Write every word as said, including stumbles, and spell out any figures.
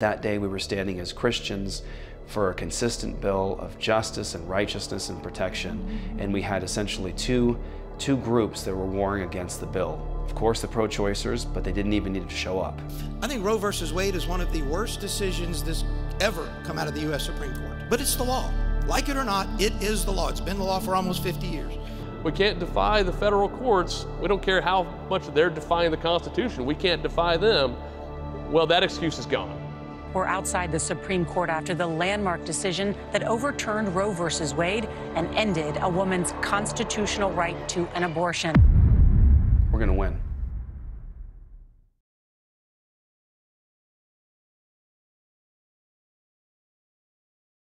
That day we were standing as Christians for a consistent bill of justice and righteousness and protection, and we had essentially two, two groups that were warring against the bill. Of course the pro-choicers, but they didn't even need to show up. I think Roe versus Wade is one of the worst decisions that's ever come out of the U S Supreme Court, but it's the law. Like it or not, it is the law. It's been the law for almost fifty years. We can't defy the federal courts. We don't care how much they're defying the Constitution. We can't defy them. Well, that excuse is gone. We're outside the Supreme Court after the landmark decision that overturned Roe versus Wade and ended a woman's constitutional right to an abortion. We're going to win.